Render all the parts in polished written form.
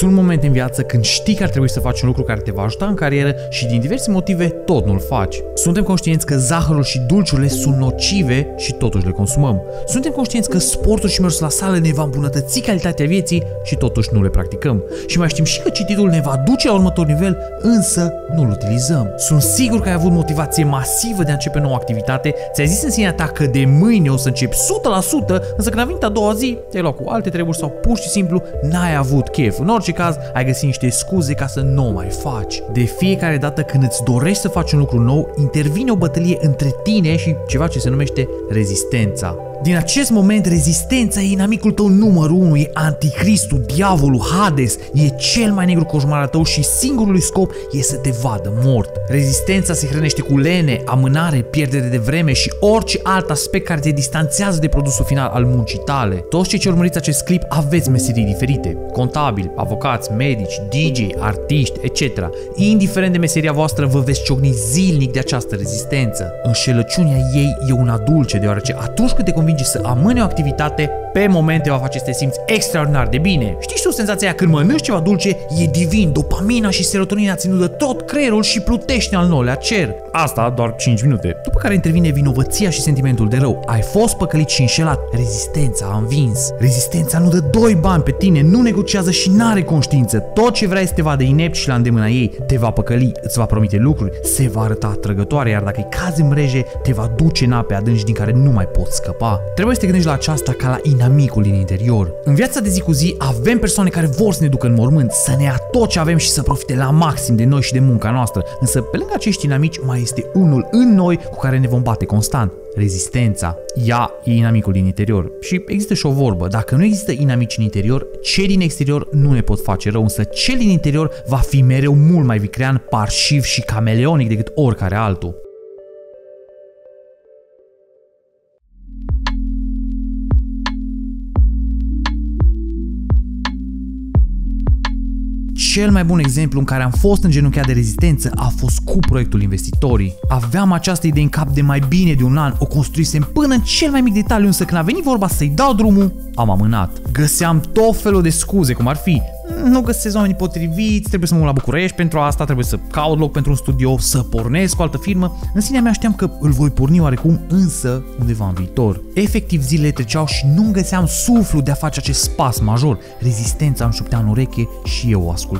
Sunt momente în viață când știi că ar trebui să faci un lucru care te va ajuta în carieră și din diverse motive tot nu-l faci. Suntem conștienți că zahărul și dulciurile sunt nocive și totuși le consumăm. Suntem conștienți că sportul și mersul la sală ne va îmbunătăți calitatea vieții și totuși nu le practicăm. Și mai știm și că cititul ne va duce la următor nivel, însă nu-l utilizăm. Sunt sigur că ai avut motivație masivă de a începe nouă activitate, ți-ai zis în sinea ta că de mâine o să începi 100%, însă când a venit a doua zi, te-ai luat cu alte treburi sau pur și simplu n-ai avut chef. În orice caz, ai găsit niște scuze ca să nu o mai faci. De fiecare dată când îți dorești să faci un lucru nou, intervine o bătălie între tine și ceva ce se numește rezistența. Din acest moment, rezistența e inamicul tău numărul 1, e anticristul, diavolul, Hades, e cel mai negru coșmar al tău și singurul lui scop e să te vadă mort. Rezistența se hrănește cu lene, amânare, pierdere de vreme și orice alt aspect care te distanțează de produsul final al muncii tale. Toți cei ce urmăriți acest clip aveți meserii diferite, contabili, avocați, medici, DJ, artiști, etc. Indiferent de meseria voastră, vă veți ciocni zilnic de această rezistență. Înșelăciunea ei e una dulce, deoarece atunci când te convingi să amâni o activitate, pe moment te va face să te simți extraordinar de bine. Știi tu senzația aia când mănânci ceva dulce? E divin, dopamina și serotonina ținut de tot creierul și plutește al 9-lea cer. Asta doar 5 minute, după care intervine vinovăția și sentimentul de rău. Ai fost păcălit și înșelat, rezistența a învins. Rezistența nu dă 2 bani pe tine, nu negociază și n-are conștiință. Tot ce vrea este te vadă inept și la îndemâna ei. Te va păcăli, îți va promite lucruri, se va arăta atrăgătoare, iar dacă-i cazi în mreje, te va duce în ape adânci din care nu mai poți scăpa. Trebuie să te gândești la aceasta ca la inamicul din interior. În viața de zi cu zi avem persoane care vor să ne ducă în mormânt, să ne ia tot ce avem și să profite la maxim de noi și de munca noastră, însă pe lângă acești inamici mai este unul în noi cu care ne vom bate constant. Rezistența. Ea e inamicul din interior. Și există și o vorbă, dacă nu există inamici în interior, cei din exterior nu ne pot face rău, însă cel din interior va fi mereu mult mai viclean, parșiv și cameleonic decât oricare altul. Cel mai bun exemplu în care am fost îngenunchiat de rezistență a fost cu proiectul Investitorii. Aveam această idee în cap de mai bine de un an, o construisem până în cel mai mic detaliu, însă când a venit vorba să-i dau drumul, am amânat. Găseam tot felul de scuze, cum ar fi: nu găsesc oamenii potriviți, trebuie să mă la București pentru asta, trebuie să caut loc pentru un studio, să pornesc cu altă firmă. În sinea mea știam că îl voi porni oarecum, însă undeva în viitor. Efectiv, zilele treceau și nu-mi găseam suflu de a face acest pas major. Rezistența îmi șoptea în ureche și eu o ascultam.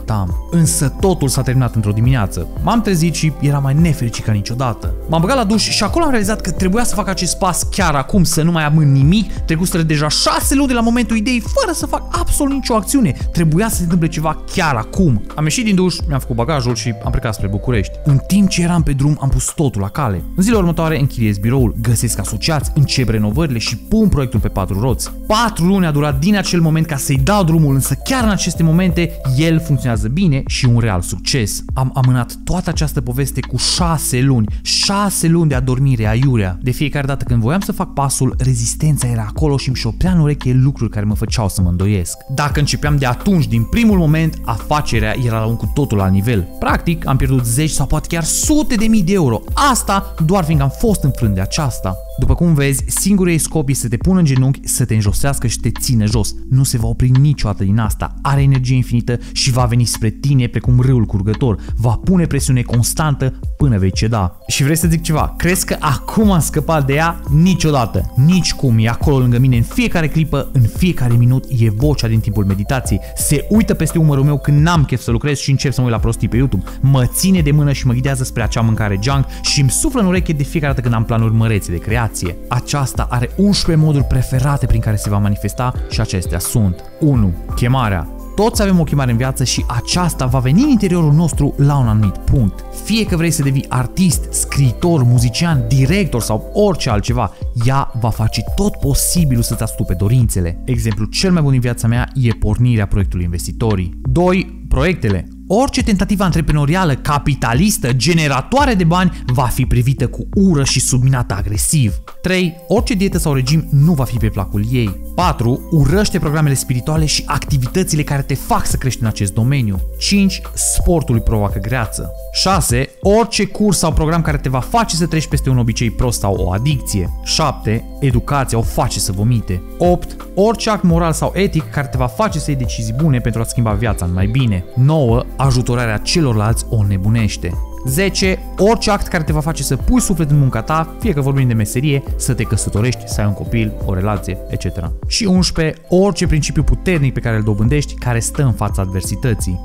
Însă totul s-a terminat într-o dimineață. M-am trezit și eram mai nefericit ca niciodată. M-am băgat la duș și acolo am realizat că trebuia să fac acest pas chiar acum, să nu mai amân nimic. Trecuseră deja 6 luni de la momentul ideii fără să fac absolut nicio acțiune. Trebuia să se întâmple ceva chiar acum. Am ieșit din duș, mi-am făcut bagajul și am plecat spre București. În timp ce eram pe drum, am pus totul la cale. În zilele următoare închiriez biroul, găsesc asociați, încep renovările și pun proiectul pe 4 roți. 4 luni a durat din acel moment ca să-i dau drumul, însă chiar în aceste momente el funcționează bine și un real succes. Am amânat toată această poveste cu 6 luni. 6 luni de adormire aiurea. De fiecare dată când voiam să fac pasul, rezistența era acolo și îmi șopea în ureche lucruri care mă făceau să mă îndoiesc. Dacă începeam de atunci, din primul moment, afacerea era la un cu totul alt nivel. Practic, am pierdut 10 sau poate chiar sute de mii de euro. Asta doar fiindcă am fost înfrânt de aceasta. După cum vezi, singurul ei scop e să te pună în genunchi, să te înjosească și te ține jos. Nu se va opri niciodată din asta. Are energie infinită și va veni spre tine precum râul curgător. Va pune presiune constantă până vei ceda. Și vrei să zic ceva, crezi că acum am scăpat de ea? Niciodată. Nici cum. E acolo lângă mine în fiecare clipă, în fiecare minut, e vocea din timpul meditației. Se uită peste umărul meu când n-am chef să lucrez și încep să mă uit la prostii pe YouTube. Mă ține de mână și mă ghidează spre acea mâncare junk și îmi suflă în ureche de fiecare dată când am planuri mărețe de creație. Aceasta are 11 moduri preferate prin care se va manifesta și acestea sunt: 1. Chemarea. Toți avem o chemare în viață și aceasta va veni în interiorul nostru la un anumit punct. Fie că vrei să devii artist, scriitor, muzician, director sau orice altceva, ea va face tot posibilul să-ți astupe dorințele. Exemplul cel mai bun din viața mea e pornirea proiectului Investitorii. 2. Proiectele. Orice tentativă antreprenorială, capitalistă, generatoare de bani va fi privită cu ură și subminată agresiv. 3. Orice dietă sau regim nu va fi pe placul ei. 4. Urăște programele spirituale și activitățile care te fac să crești în acest domeniu. 5. Sportul îi provoacă greață. 6. orice curs sau program care te va face să treci peste un obicei prost sau o adicție. 7. Educația o face să vomite. 8. Orice act moral sau etic care te va face să iei decizii bune pentru a schimba viața în mai bine. 9. Ajutorarea celorlalți o nebunește. 10. Orice act care te va face să pui suflet în munca ta, fie că vorbim de meserie, să te căsătorești, să ai un copil, o relație, etc. Și 11. Orice principiu puternic pe care îl dobândești, care stă în fața adversității.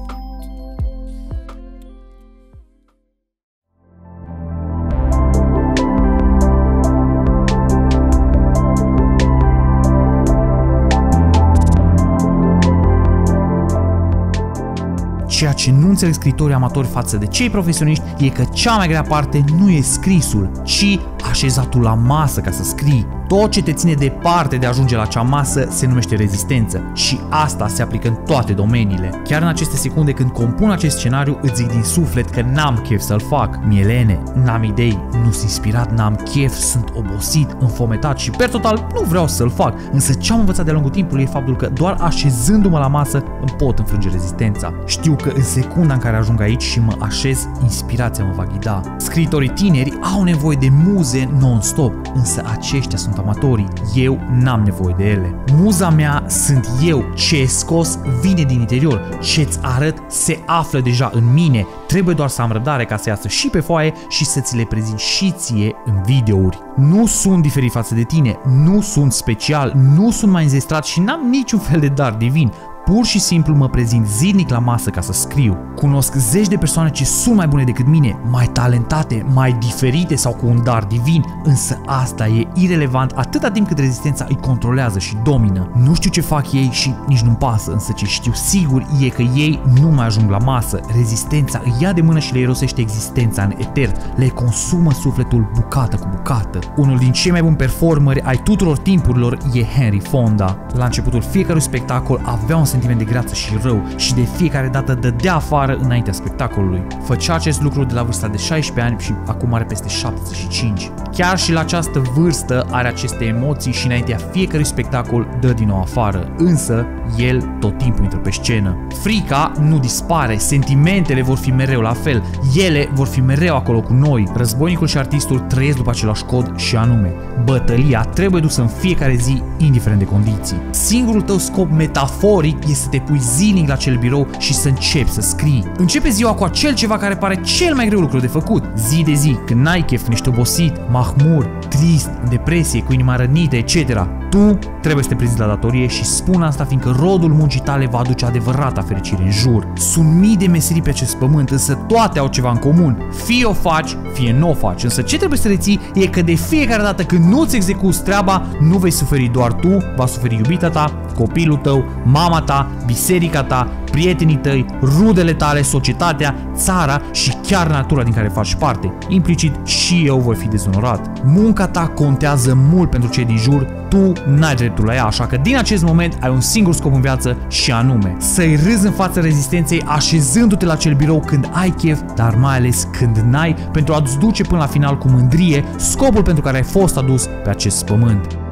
Ceea ce nu înțeleg scriitorii amatori față de cei profesioniști e că cea mai grea parte nu e scrisul, ci așezatul la masă ca să scrii. Tot ce te ține departe de a ajunge la acea masă se numește rezistență și asta se aplică în toate domeniile. Chiar în aceste secunde când compun acest scenariu îți zic din suflet că n-am chef să-l fac. Mielene, n-am idei, nu sunt inspirat, n-am chef, sunt obosit, înfometat și per total nu vreau să-l fac. Însă ce am învățat de-a lungul timpului e faptul că doar așezându-mă la masă îmi pot înfrânge rezistența. Știu că în secunda în care ajung aici și mă așez, inspirația mă va ghida. Scriitorii tineri au nevoie de muze non-stop, însă aceștia sunt amatorii. Eu n-am nevoie de ele. Muza mea sunt eu. Ce e scos vine din interior. Ce-ți arăt se află deja în mine. Trebuie doar să am răbdare ca să iasă și pe foaie și să ți le prezint și ție în videouri. Nu sunt diferit față de tine, nu sunt special, nu sunt mai înzestrat și n-am niciun fel de dar divin. Pur și simplu mă prezint zilnic la masă ca să scriu. Cunosc zeci de persoane ce sunt mai bune decât mine, mai talentate, mai diferite sau cu un dar divin, însă asta e irelevant atâta timp cât rezistența îi controlează și domină. Nu știu ce fac ei și nici nu-mi pasă, însă ce știu sigur e că ei nu mai ajung la masă. Rezistența îi ia de mână și le irosește existența în etern, le consumă sufletul bucată cu bucată. Unul din cei mai buni performeri ai tuturor timpurilor e Henry Fonda. La începutul fiecărui spectacol avea un sentiment de greață și rău și de fiecare dată dădea afară înaintea spectacolului. Făcea acest lucru de la vârsta de 16 ani și acum are peste 75. Chiar și la această vârstă are aceste emoții și înaintea fiecărui spectacol dă din nou afară, însă el tot timpul intră pe scenă. Frica nu dispare, sentimentele vor fi mereu la fel, ele vor fi mereu acolo cu noi. Războinicul și artistul trăiesc după același cod și anume, bătălia trebuie dusă în fiecare zi, indiferent de condiții. Singurul tău scop metaforic e să te pui zilnic la acel birou și să începi să scrii. Începe ziua cu acel ceva care pare cel mai greu lucru de făcut. Zi de zi, când n-ai chef, ești obosit, mahmur, trist, depresie, cu inima rănită, etc. Tu trebuie să te prezinți la datorie și spun asta fiindcă rodul muncii tale va aduce adevărata fericire în jur. Sunt mii de meserii pe acest pământ, însă toate au ceva în comun. Fie o faci, fie nu o faci, însă ce trebuie să reții e că de fiecare dată când nu-ți execuți treaba, nu vei suferi doar tu, va suferi iubita ta, copilul tău, mama ta, biserica ta, prietenii tăi, rudele tale, societatea, țara și chiar natura din care faci parte. Implicit și eu voi fi dezonorat. Munca ta contează mult pentru cei din jur, tu n-ai dreptul la ea, așa că din acest moment ai un singur scop în viață și anume să-i râzi în fața rezistenței așezându-te la acel birou când ai chef, dar mai ales când n-ai, pentru a-ți duce până la final cu mândrie scopul pentru care ai fost adus pe acest pământ.